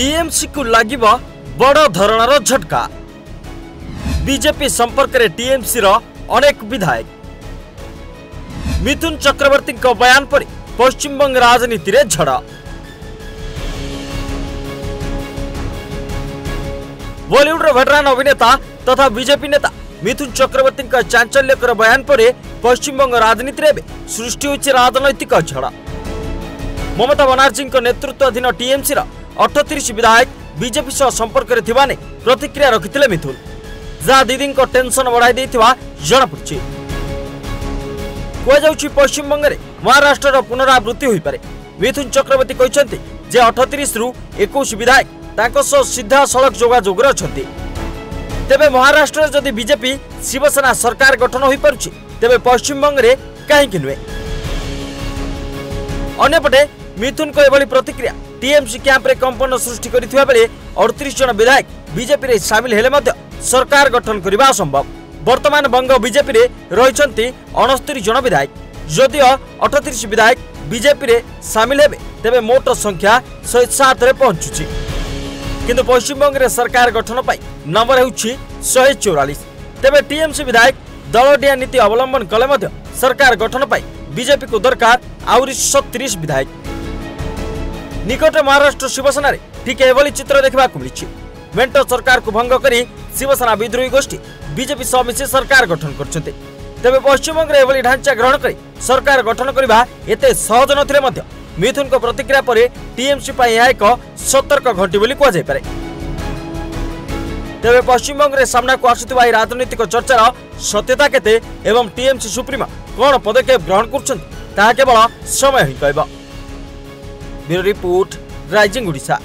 TMC को लग बड़ धरणार झटका। बीजेपी संपर्क में टीएमसी अनेक विधायक मिथुन चक्रवर्ती बयान पर पश्चिम बंग राजनीति में झड़। बॉलीवुड वेटरान अभिनेता तथा बीजेपी नेता मिथुन चक्रवर्ती चांचल्यकर बयान पर पश्चिम बंग राजनीति में सृष्टि होती राजनैतिक झड़। ममता बनर्जी नेतृत्वाधीन टीएमसी 38 विधायक बीजेपी सह संपर्क में प्रतिक्रिया रखिते मिथुन, जहां दीदी टेंशन बढ़ाई जनापड़ी। कहुच्च पश्चिम बंगे महाराष्ट्र पुनरावृत्ति हो पाए। मिथुन चक्रवर्ती कहते जे 38 रु 21 विधायक सीधा सड़क जोगाजोग अच्छे। तेरे महाराष्ट्र जदि बीजेपी शिवसेना सरकार गठन हो पारे तेरे पश्चिमबंगे कहीं नुहे। अंपटे मिथुन को यह प्रतिक्रिया टीएमसी कैंप रे कंपन सृष्टि करथिबा बेले 38 जन विधायक बीजेपी रे शामिल हेले मध्य सरकार गठन करबा असंभव। वर्तमान बंग बीजेपी रे रहिसंती 69 जन विधायक। यदि 38 विधायक बीजेपी रे शामिल हेबे तेबे मोट संख्या 107 रे पहुंचुछि। किंतु पश्चिमबंग रे सरकार गठन पाई नंबर हेउछि 144। तेबे टीएमसी विधायक दलडिया नीति अवलंबन कले मध्य सरकार गठन पाई बीजेपी को दरकार आउरी 37 विधायक। निकट महाराष्ट्र शिवसेना ठीक एभली चित्र देखा मिली। मेंट सरकार को भंग करी शिवसेना विद्रोही गोष्ठी बीजेपी सह मिशि सरकार गठन करते। तेरे पश्चिमबंगे एभली ढांचा ग्रहण कर सरकार गठन करवा एते सहज न। मिथुन को प्रतिक्रिया पर टीएमसी यह एक सतर्क घंटी कहुए। तेरे पश्चिमबंगे सामना को आसुवा यह राजनीतिक चर्चार सत्यता केते एवं टीएमसी सुप्रीमो कौन पदक्षेप ग्रहण करा केवल समय ही कह। Bureau report rising Orissa.